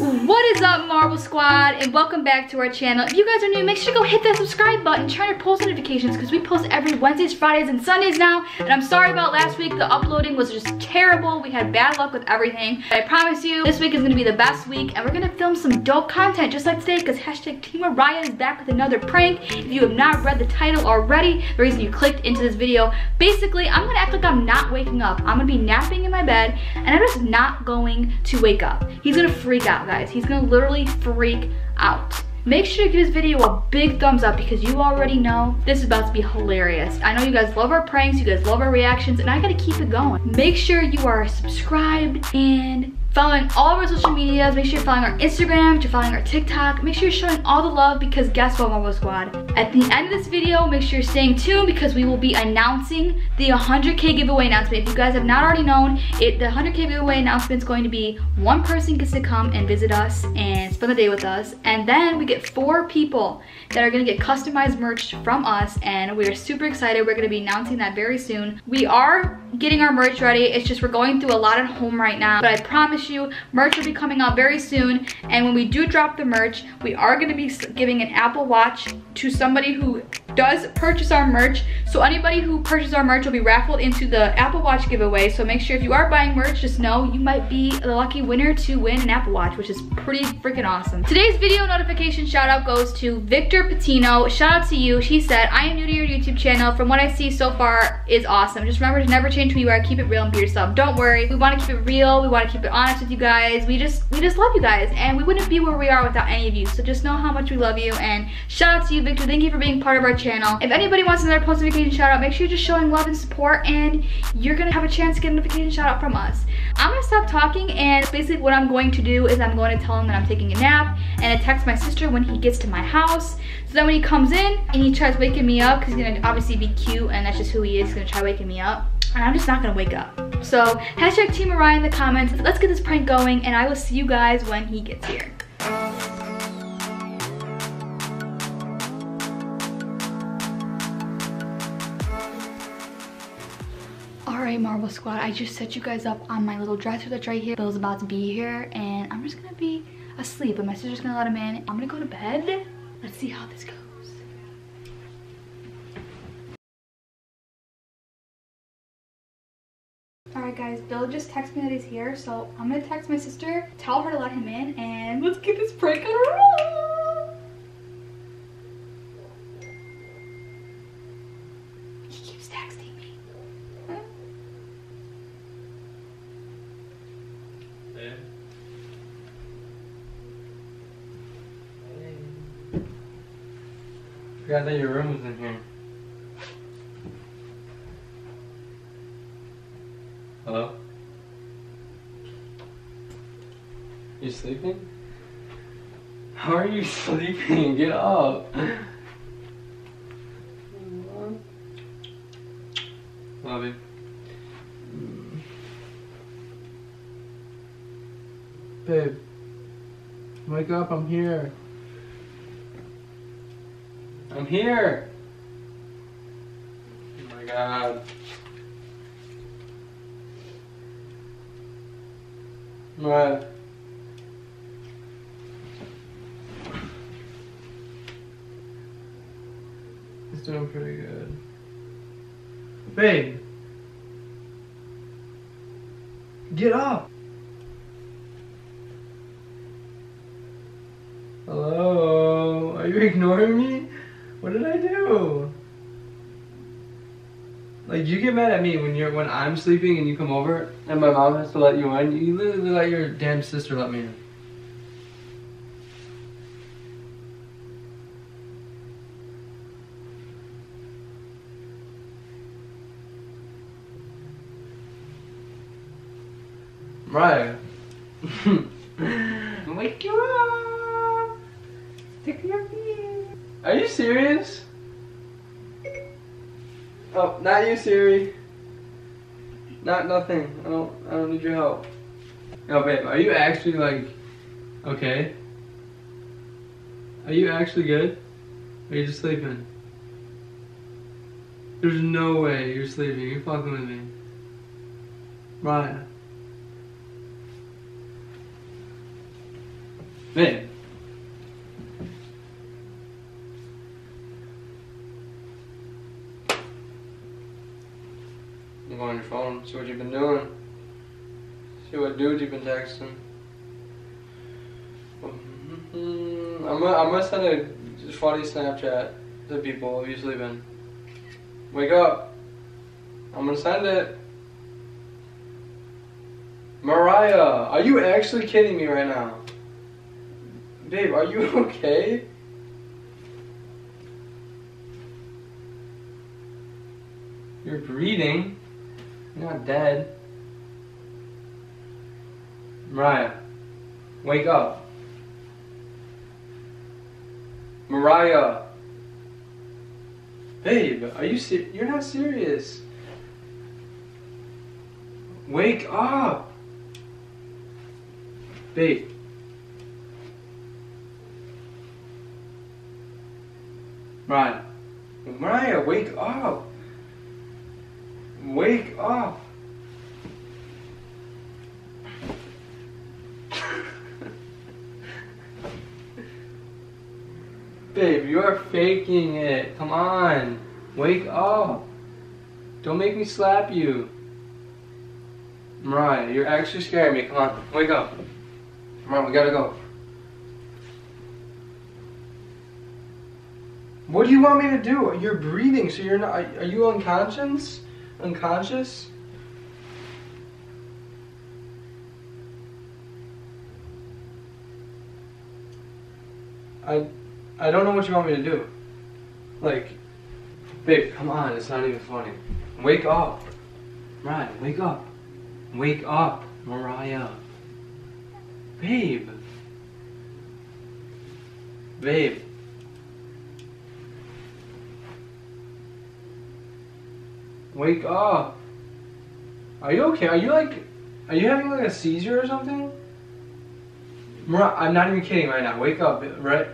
What is up, Marble Squad, and welcome back to our channel. If you guys are new, make sure to go hit that subscribe button, turn on post notifications, because we post every Wednesdays, Fridays, and Sundays now. And I'm sorry about last week, the uploading was just terrible. We had bad luck with everything. But I promise you, this week is going to be the best week, and we're going to film some dope content just like today, because hashtag TeamMariah is back with another prank. If you have not read the title already, the reason you clicked into this video, basically, I'm going to act like I'm not waking up. I'm going to be napping in my bed, and I'm just not going to wake up. He's going to freak out, guys. He's gonna literally freak out. Make sure you give this video a big thumbs up because you already know this is about to be hilarious. I know you guys love our pranks, you guys love our reactions, and I gotta keep it going. Make sure you are subscribed and following all of our social medias. Make sure you're following our Instagram, you're following our TikTok. Make sure you're showing all the love because guess what, Marble Squad? At the end of this video, make sure you're staying tuned because we will be announcing the 100K giveaway announcement. If you guys have not already known, the 100K giveaway announcement is going to be one person gets to come and visit us and spend the day with us. And then we get 4 people that are gonna get customized merch from us, and we are super excited. We're gonna be announcing that very soon. We are getting our merch ready. It's just we're going through a lot at home right now, but I promise you, merch will be coming out very soon, and when we do drop the merch, we are going to be giving an Apple Watch to somebody who does purchase our merch. So anybody who purchases our merch will be raffled into the Apple Watch giveaway. So make sure if you are buying merch, just know you might be the lucky winner to win an Apple Watch, which is pretty freaking awesome. Today's video notification shout out goes to Victor Patino. Shout out to you. She said, I am new to your YouTube channel. From what I see so far is awesome. Just remember to never change who you are. Keep it real and be yourself. Don't worry. We want to keep it real. We want to keep it honest with you guys. We just love you guys, and we wouldn't be where we are without any of you. So just know how much we love you, and shout out to you, Victor. Thank you for being part of our channel. If anybody wants another post notification shout out, make sure you're just showing love and support, and you're gonna have a chance to get a notification shout out from us. I'm gonna stop talking, and basically what I'm going to do is I'm going to tell him that I'm taking a nap, and I text my sister when he gets to my house. So then when he comes in and he tries waking me up, because he's gonna obviously be cute, and that's just who he is. He's gonna try waking me up, and I'm just not gonna wake up. So hashtag TeamMariah in the comments. Let's get this prank going, and I will see you guys when he gets here. Alright, Marble Squad, I just set you guys up on my little dresser that's right here. Bill's about to be here, and I'm just gonna be asleep, but my sister's gonna let him in. I'm gonna go to bed. Let's see how this goes. Alright guys, Bill just texted me that he's here, so I'm gonna text my sister, tell her to let him in, and let's get this prank on a roll! He keeps texting me. Huh? Hey. Hey. Forgot that your room was in here. Hello? You sleeping? How are you sleeping? Get up! Love you. Babe, wake up, I'm here. I'm here! Oh my god. Mariah. It's doing pretty good. Babe! Get up! Hello? Are you ignoring me? What did I do? Like, you get mad at me when I'm sleeping and you come over and my mom has to let you in. You literally let your damn sister let me in. Right. Wake you up. Stick your feet. Are you serious? Oh, not you, Siri. Not nothing. I don't need your help. Yo, babe, are you actually like okay? Are you actually good? Or are you just sleeping? There's no way you're sleeping. You're fucking with me, Mariah. Babe. Look on your phone, see what you've been doing. See what dudes you've been texting. I'm gonna send a funny Snapchat to people who's sleeping. Wake up. I'm gonna send it. Mariah, are you actually kidding me right now? Babe, are you okay? You're breathing. You're not dead. Mariah, wake up. Mariah. Babe, are you serious? You're not serious. Wake up. Babe. Mariah. Mariah, wake up. Wake up. Babe, you are faking it. Come on. Wake up. Don't make me slap you. Mariah, you're actually scaring me. Come on. Wake up. Come on, we gotta go. What do you want me to do? You're breathing, so you're not. Are you unconscious? Unconscious? I don't know what you want me to do. Like, babe, come on, it's not even funny. Wake up. Mariah, wake up. Wake up, Mariah. Babe. Babe. Wake up. Are you okay? Are you having like a seizure or something? Mariah, I'm not even kidding right now. Wake up, right?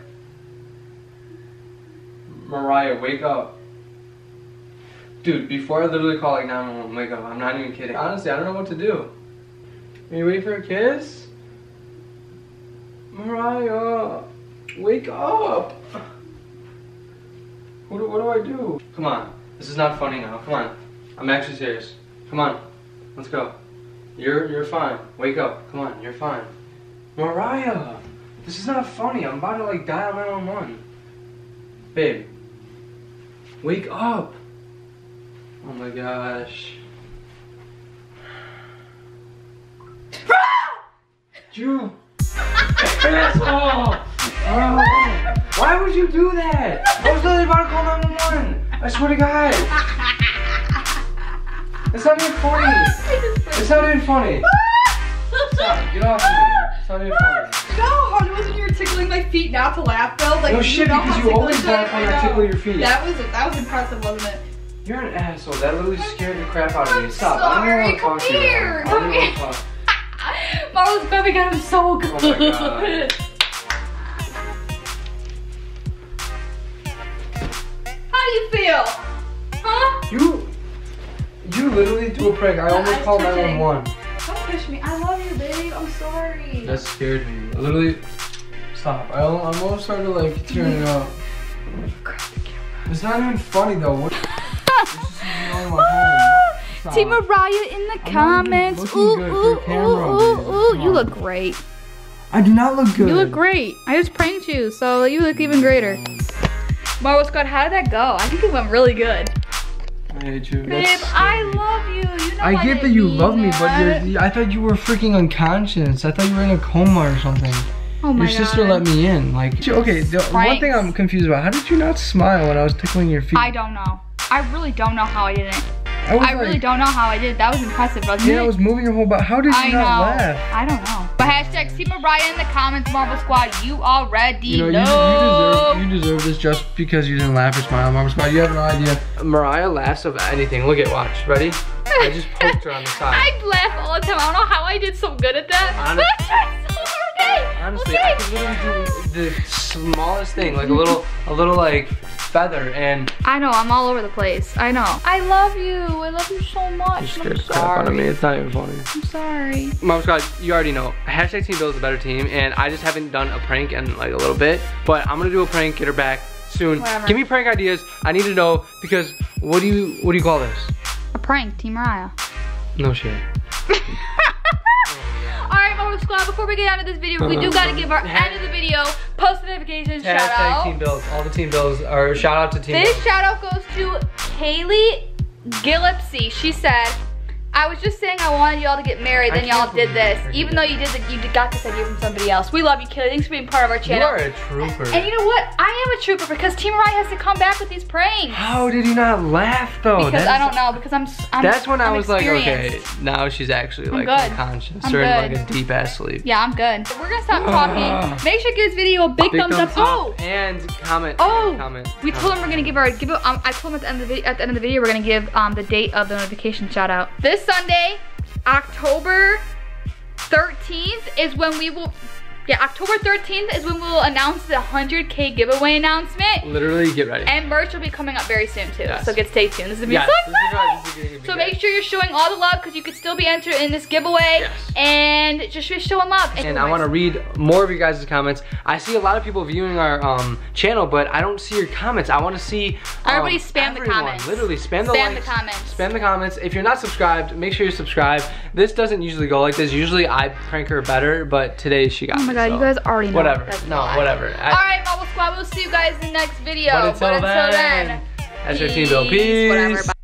Mariah, wake up. Dude, before I literally call like 911, wake up. I'm not even kidding. Honestly, I don't know what to do. Are you waiting for a kiss? Mariah, wake up. What do I do? Come on. This is not funny now. Come on. I'm actually serious. Come on. Let's go. You're fine. Wake up. Come on. You're fine. Mariah, this is not funny. I'm about to like dial 911. Babe, wake up. Oh my gosh. You asshole! Oh, why would you do that? I was literally about to call 911. I swear to God. It's not even funny. It's not even funny. Stop, get off of me. It's not even funny. No, it wasn't you were tickling my feet now to laugh, Bill. Like, no shit, because you always laugh when I tickle your feet. That was impressive, wasn't it? You're an asshole. That literally scared the crap out of me. Stop. Sorry, come here. Come here. Mama's baby got him so good. Oh my God. How do you feel? Huh? You literally do a prank. I almost called 911. Don't push me. I love you, babe. I'm sorry. That scared me. I literally, stop. I almost started like tearing up. It's not even funny though. What? TeamMariah in the comments. Ooh, you look great. I do not look good. You look great. I just pranked you, so you look even greater. Wow, what's good? How did that go? I think it went really good. I hate you. Babe, I love you. You know I get that you love me, but I thought you were freaking unconscious. I thought you were in a coma or something. Oh my God. Your sister let me in. Like, okay, the one thing I'm confused about, how did you not smile when I was tickling your feet? I don't know. I really don't know how I didn't. I really don't know how I did. That was impressive, wasn't it? Yeah, I was moving your whole body. How did you not laugh? I don't know. But hashtag TeamMariah in the comments, Marble Squad. You already know. You deserve this just because you didn't laugh or smile, Marble Squad. You have no idea. Mariah laughs of anything. Look at, watch. Ready? I just poked her on the side. I laugh all the time. I don't know how I did so good at that. Honestly, I could literally do the smallest thing, like a little like. feather and... I know, I'm all over the place. I know. I love you so much. You scared the crap out of me. It's not even funny. I'm sorry. Mom Squad, you already know. Hashtag Team Bill is a better team, and I just haven't done a prank in like a little bit, but I'm gonna do a prank, get her back soon. Whatever. Give me prank ideas. I need to know, because what do you call this? A prank, TeamMariah. No shit. Squad, before we get out of this video, we do gotta give our end of the video post notifications shout out. Team Bills, all the Team Bills are shout out to Team Bills. This shout out goes to Kaylee Gillipsy. She said, "I was just saying I wanted y'all to get married, then y'all did this. Even though you did that, you got this idea from somebody else. We love you, Kaylee. Thanks for being part of our channel. You are a trooper." And you know what? I am a trooper because TeamMariah has to come back with these pranks. How did you not laugh though? Because I don't know. Because I'm that's when I was like, okay, now she's actually like conscious or in like a deep ass sleep. Yeah, I'm good. We're gonna stop talking. Make sure to give this video a big thumbs up. Oh, and comment. Oh, comment. We told them we're gonna give our I told them at the end of the video. At the end of the video, we're gonna give the date of the notification shout out. This Sunday, October 13th is when we will, October 13th is when we will announce the 100K giveaway announcement. Literally, get ready. And merch will be coming up very soon too, so stay tuned. This is gonna be so fun. So make sure you're showing all the love because you could still be entered in this giveaway and just be showing love. And I wanna read more of you guys' comments. I see a lot of people viewing our channel, but I don't see your comments. I wanna see everybody spam the comments. Literally, spam the likes, the comments. Spam the comments. If you're not subscribed, make sure you're subscribed. This doesn't usually go like this. Usually I prank her better, but today she got me. God, you guys already know. Whatever. Whatever. Alright, Marble Squad, we'll see you guys in the next video. But until then, that's your Team Bill. Peace. Whatever. Bye.